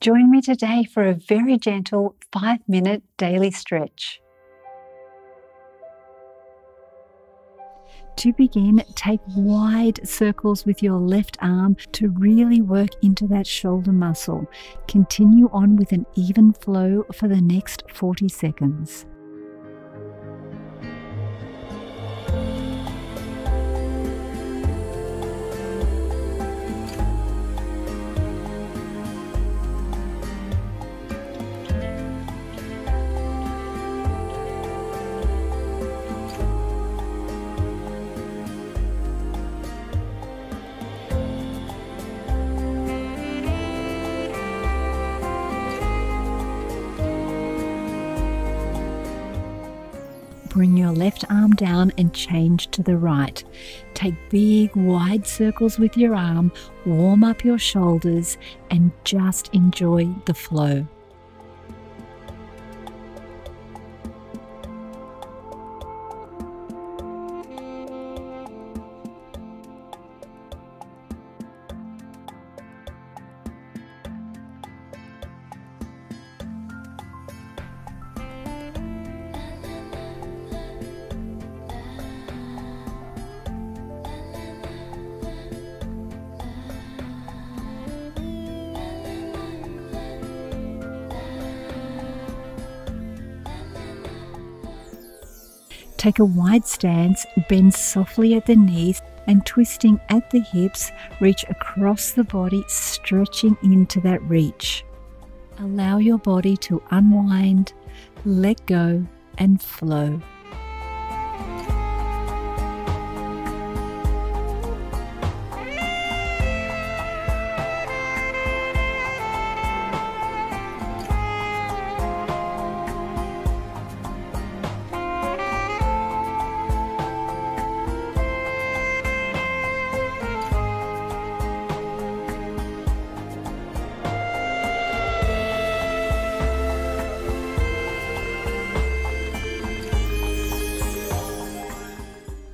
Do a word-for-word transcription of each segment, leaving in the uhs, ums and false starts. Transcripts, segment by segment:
Join me today for a very gentle five-minute daily stretch. To begin, take wide circles with your left arm to really work into that shoulder muscle. Continue on with an even flow for the next forty seconds. Bring your left arm down and change to the right. Take big, wide circles with your arm, warm up your shoulders, and just enjoy the flow. Take a wide stance, bend softly at the knees and twisting at the hips, reach across the body, stretching into that reach. Allow your body to unwind, let go and flow.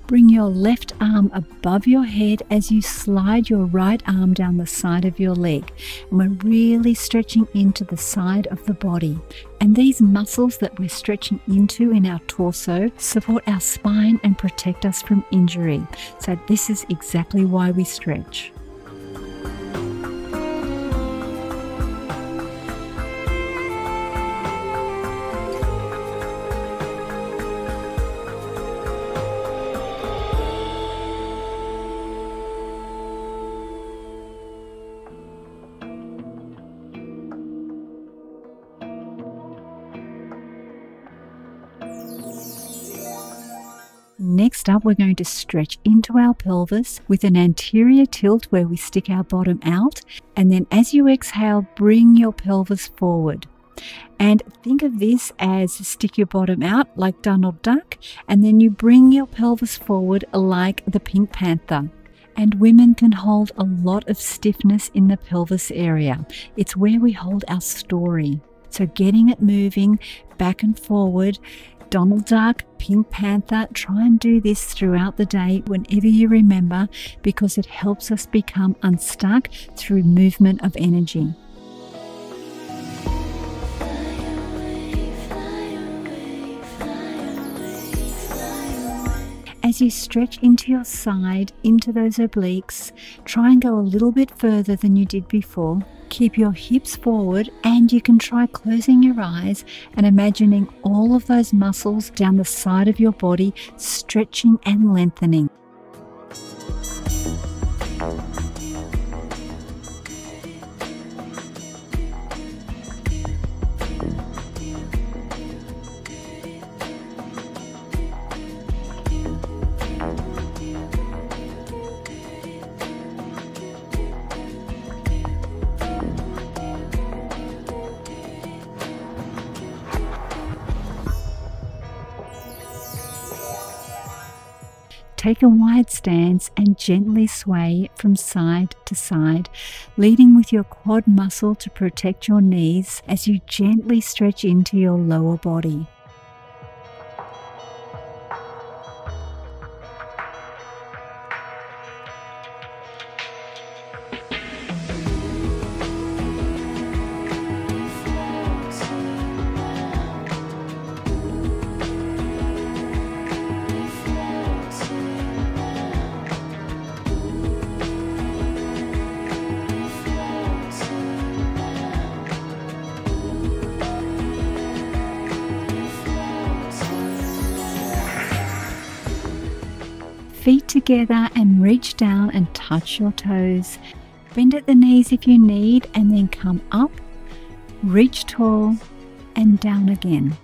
Bring your left arm above your head as you slide your right arm down the side of your leg. And we're really stretching into the side of the body. And these muscles that we're stretching into in our torso support our spine and protect us from injury. So this is exactly why we stretch. Next up, we're going to stretch into our pelvis with an anterior tilt where we stick our bottom out, and then as you exhale, bring your pelvis forward. And think of this as stick your bottom out like Donald Duck, and then you bring your pelvis forward like the Pink Panther. And women can hold a lot of stiffness in the pelvis area. It's where we hold our story. So getting it moving back and forward, Donald Duck, Pink Panther, try and do this throughout the day whenever you remember, because it helps us become unstuck through movement of energy. As you stretch into your side, into those obliques, try and go a little bit further than you did before. Keep your hips forward, and you can try closing your eyes and imagining all of those muscles down the side of your body stretching and lengthening. Take a wide stance and gently sway from side to side, leading with your quad muscle to protect your knees as you gently stretch into your lower body. feet together and reach down and touch your toes. Bend at the knees if you need, and then come up, reach tall, and down again.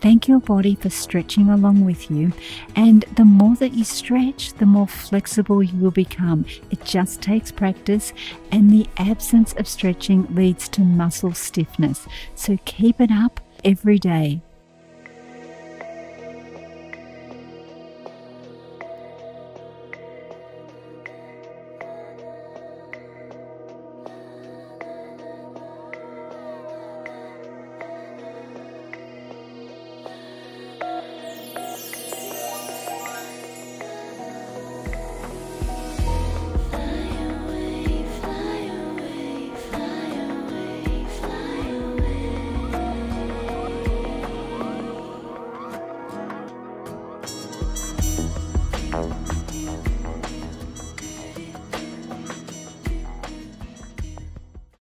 Thank your body for stretching along with you, and the more that you stretch, the more flexible you will become. It just takes practice, and the absence of stretching leads to muscle stiffness. So keep it up every day.